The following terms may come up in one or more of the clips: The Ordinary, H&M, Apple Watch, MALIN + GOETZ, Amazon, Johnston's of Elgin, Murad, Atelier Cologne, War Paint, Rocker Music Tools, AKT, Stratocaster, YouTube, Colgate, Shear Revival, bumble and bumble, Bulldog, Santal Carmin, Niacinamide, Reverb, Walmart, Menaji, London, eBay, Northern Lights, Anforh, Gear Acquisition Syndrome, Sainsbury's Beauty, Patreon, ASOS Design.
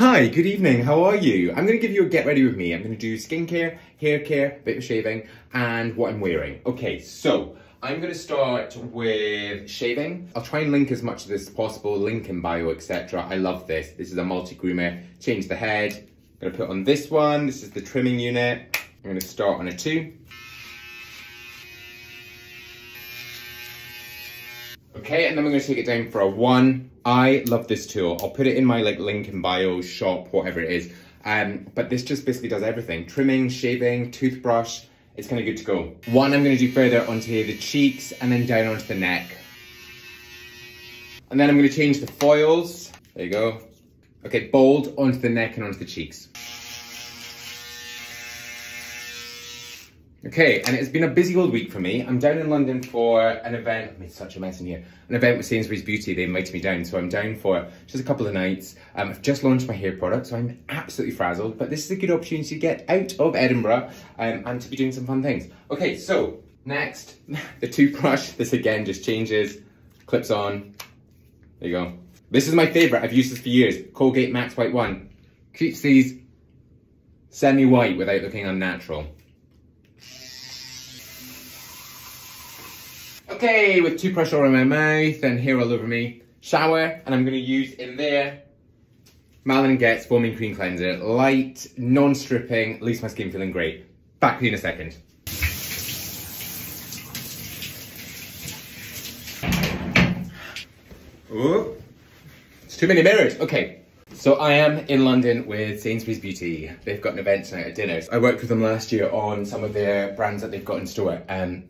Hi, good evening, how are you? I'm gonna give you a get ready with me. I'm gonna do skincare, hair care, bit of shaving, and what I'm wearing. Okay, so I'm gonna start with shaving. I'll try and link as much of this as possible, link in bio, etc. I love this. This is a multi-groomer. Change the head. I'm gonna put on this one. This is the trimming unit. I'm gonna start on a 2. Okay, and then I'm gonna take it down for a 1. I love this tool. I'll put it in my like link in bio, shop, whatever it is. But this just basically does everything. Trimming, shaving, toothbrush. It's kind of good to go. One I'm going to do further onto the cheeks and then down onto the neck. And then I'm going to change the foils. There you go. Okay, bold onto the neck and onto the cheeks. Okay, and it's been a busy old week for me. I'm down in London for an event. I made such a mess in here. An event with Sainsbury's Beauty. They invited me down, so I'm down for just a couple of nights. I've just launched my hair product, so I'm absolutely frazzled, but this is a good opportunity to get out of Edinburgh and to be doing some fun things. Okay, so next, the toothbrush. This again just changes, clips on. There you go. This is my favorite. I've used this for years. Colgate Max White 1. Keeps these semi-white without looking unnatural. Okay, with toothbrush all in my mouth and hair all over me, shower, and I'm gonna use in there MALIN + GOETZ Foaming Cream Cleanser. Light, non-stripping, leaves my skin feeling great. Back to you in a second. Ooh, it's too many mirrors, okay. So I am in London with Sainsbury's Beauty. They've got an event tonight at dinner. I worked with them last year on some of their brands that they've got in store.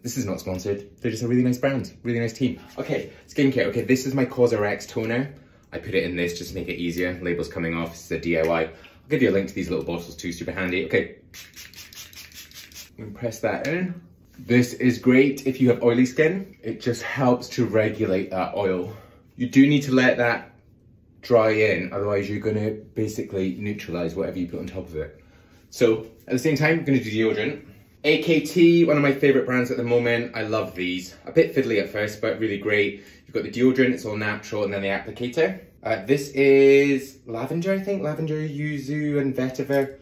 This is not sponsored. They're just a really nice brand, really nice team. Okay, skincare. Okay, this is my COSRX toner. I put it in this just to make it easier. Label's coming off, this is a DIY. I'll give you a link to these little bottles too, super handy. Okay, I'm gonna press that in. This is great if you have oily skin. It just helps to regulate that oil. You do need to let that dry in, otherwise you're gonna basically neutralize whatever you put on top of it. So at the same time, I'm gonna do deodorant. AKT, one of my favorite brands at the moment. I love these. A bit fiddly at first, but really great. You've got the deodorant, it's all natural, and then the applicator. This is lavender, I think. Lavender, yuzu, and vetiver.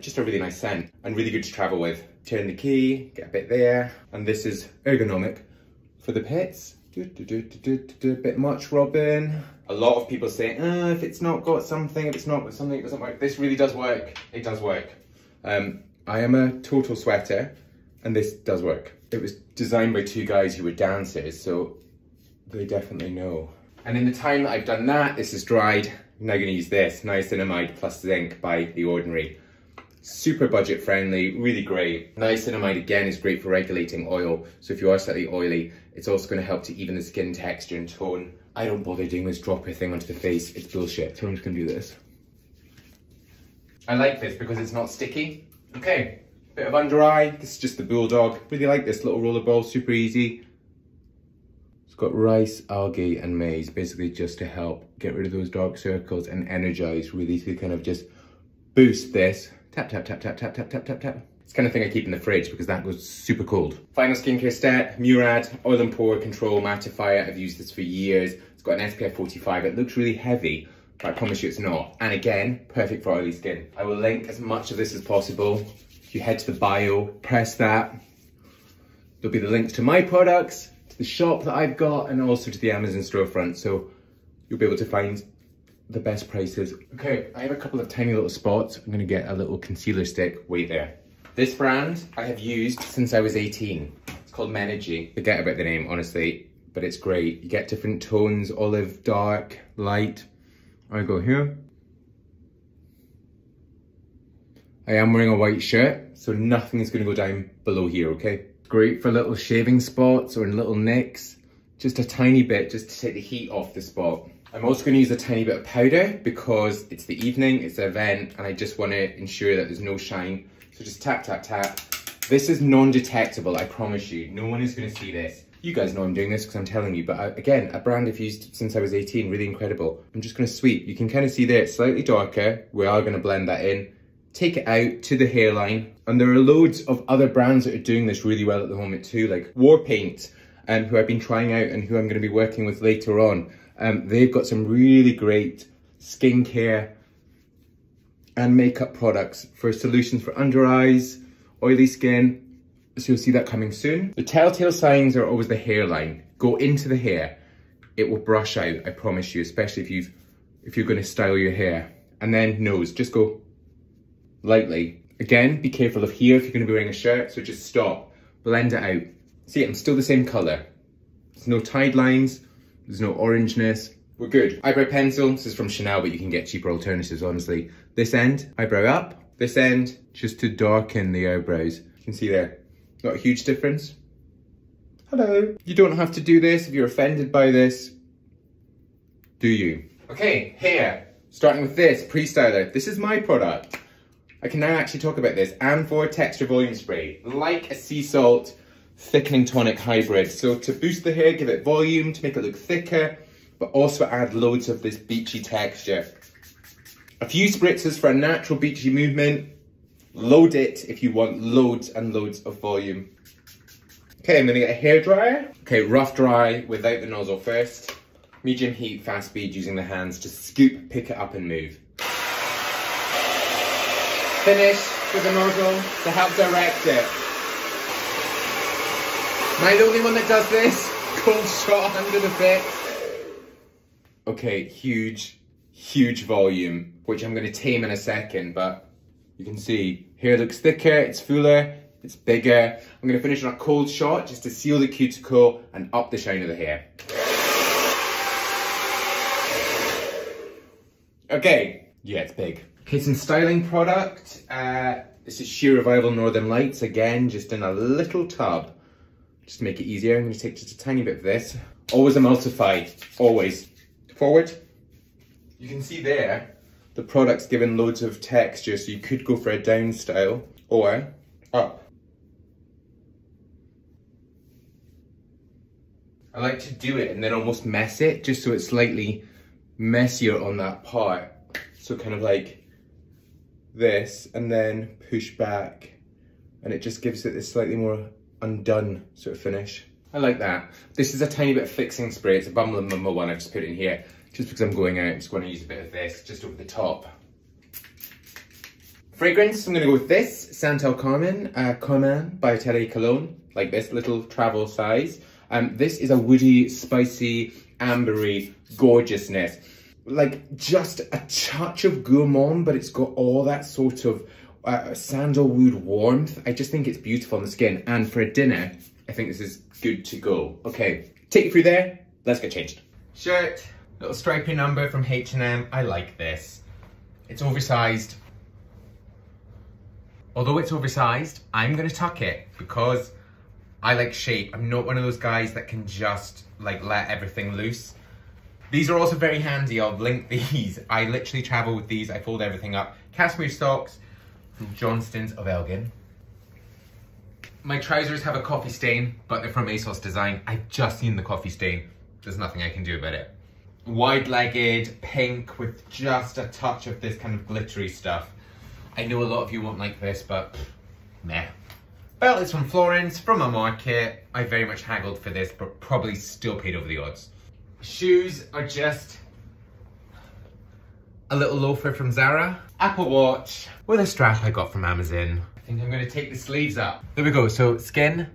Just a really nice scent and really good to travel with. Turn the key, get a bit there. And this is ergonomic for the pets. Do, bit much, Robin. A lot of people say, if it's not got something, it doesn't work. This really does work. It does work. I am a total sweater, and this does work. It was designed by two guys who were dancers, so they definitely know. And in the time that I've done that, this is dried. I'm now gonna use this, niacinamide plus zinc by The Ordinary. Super budget friendly, really great. Niacinamide again is great for regulating oil. So if you are slightly oily, it's also gonna help to even the skin texture and tone. I don't bother doing this dropper thing onto the face, it's bullshit. So I'm just gonna do this. I like this because it's not sticky. Okay, bit of under eye. This is just the Bulldog. Really like this little roller ball, super easy. It's got rice, algae, and maize, basically just to help get rid of those dark circles and energize, really, to kind of just boost this. Tap, tap, tap, tap, tap, tap, tap, tap, tap. It's the kind of thing I keep in the fridge because that goes super cold. Final skincare step, Murad, oil and pore control mattifier. I've used this for years. It's got an SPF 45. It looks really heavy, but I promise you it's not. And again, perfect for oily skin. I will link as much of this as possible. If you head to the bio, press that. There'll be the links to my products, to the shop that I've got, and also to the Amazon storefront. So you'll be able to find the best prices. Okay, I have a couple of tiny little spots. I'm gonna get a little concealer stick way there. This brand I have used since I was 18. It's called Menaji. Forget about the name, honestly, but it's great. You get different tones, olive, dark, light. I go here. I am wearing a white shirt, so nothing is gonna go down below here, okay? Great for little shaving spots or little nicks. Just a tiny bit, just to take the heat off the spot. I'm also gonna use a tiny bit of powder because it's the evening, it's an event, and I just wanna ensure that there's no shine. So just tap, tap, tap. This is non-detectable, I promise you. No one is gonna see this. You guys know I'm doing this because I'm telling you, but again, a brand I've used since I was 18, really incredible. I'm just gonna sweep. You can kind of see there, it's slightly darker. We are gonna blend that in. Take it out to the hairline. And there are loads of other brands that are doing this really well at the moment too, like War Paint, who I've been trying out and who I'm gonna be working with later on. They've got some really great skincare and makeup products for solutions for under eyes, oily skin. So you'll see that coming soon. The telltale signs are always the hairline. Go into the hair. It will brush out, I promise you, especially if you're going to style your hair. And then nose, just go lightly. Again, be careful of here if you're going to be wearing a shirt, so just stop, blend it out. See, I'm still the same colour. There's no tide lines, there's no orangeness. We're good. Eyebrow pencil, this is from Chanel, but you can get cheaper alternatives, honestly. This end, eyebrow up. This end, just to darken the eyebrows. You can see there, not a huge difference. Hello. You don't have to do this if you're offended by this. Do you? Okay, hair. Starting with this, pre-styler. This is my product. I can now actually talk about this. Anforh Texture Volume Spray, like a sea salt thickening tonic hybrid. So to boost the hair, give it volume, to make it look thicker, but also add loads of this beachy texture. A few spritzes for a natural beachy movement. Load it if you want loads and loads of volume. Okay, I'm gonna get a hair dryer. Okay, rough dry without the nozzle first. Medium heat, fast speed, using the hands. Just scoop, pick it up and move. Finish with the nozzle to help direct it. Am I the only one that does this? Cold shot under the bit. Okay, huge, huge volume, which I'm gonna tame in a second, but you can see hair looks thicker, it's fuller, it's bigger. I'm gonna finish on a cold shot just to seal the cuticle and up the shine of the hair. Okay, yeah, it's big. Okay, some styling product. This is Shear Revival Northern Lights, again, just in a little tub. Just to make it easier, I'm gonna take just a tiny bit of this. Always emulsify, always. Forward. You can see there, the product's given loads of texture, so you could go for a down style or up. I like to do it and then almost mess it, just so it's slightly messier on that part. So kind of like this and then push back, and it just gives it this slightly more undone sort of finish. I like that. This is a tiny bit of fixing spray. It's a Bumble and Bumble one. I just put it in here just because I'm going out. I'm just going to use a bit of this just over the top. Fragrance, I'm going to go with this Santal Carmin, by Atelier Cologne, like this little travel size. This is a woody, spicy, ambery gorgeousness. Like just a touch of gourmand, but it's got all that sort of sandalwood warmth. I just think it's beautiful on the skin. And for a dinner, I think this is good to go. Okay, take you through there. Let's get changed. Shirt, little stripy number from H&M. I like this. It's oversized. Although it's oversized, I'm gonna tuck it because I like shape. I'm not one of those guys that can just like let everything loose. These are also very handy. I'll link these. I literally travel with these. I fold everything up. Cashmere socks from Johnston's of Elgin. My trousers have a coffee stain, but they're from ASOS Design. I've just seen the coffee stain. There's nothing I can do about it. Wide-legged, pink, with just a touch of this kind of glittery stuff. I know a lot of you won't like this, but meh. Belt is from Florence, from a market. I very much haggled for this, but probably still paid over the odds. Shoes are just a little loafer from Zara. Apple Watch with a strap I got from Amazon. I think I'm going to take the sleeves up. There we go. So skin,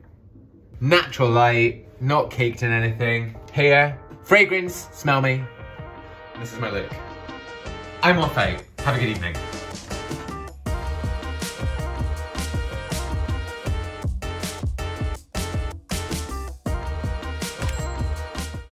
natural light, not caked in anything. Hair, fragrance, smell me. This is my look. I'm off out. Have a good evening.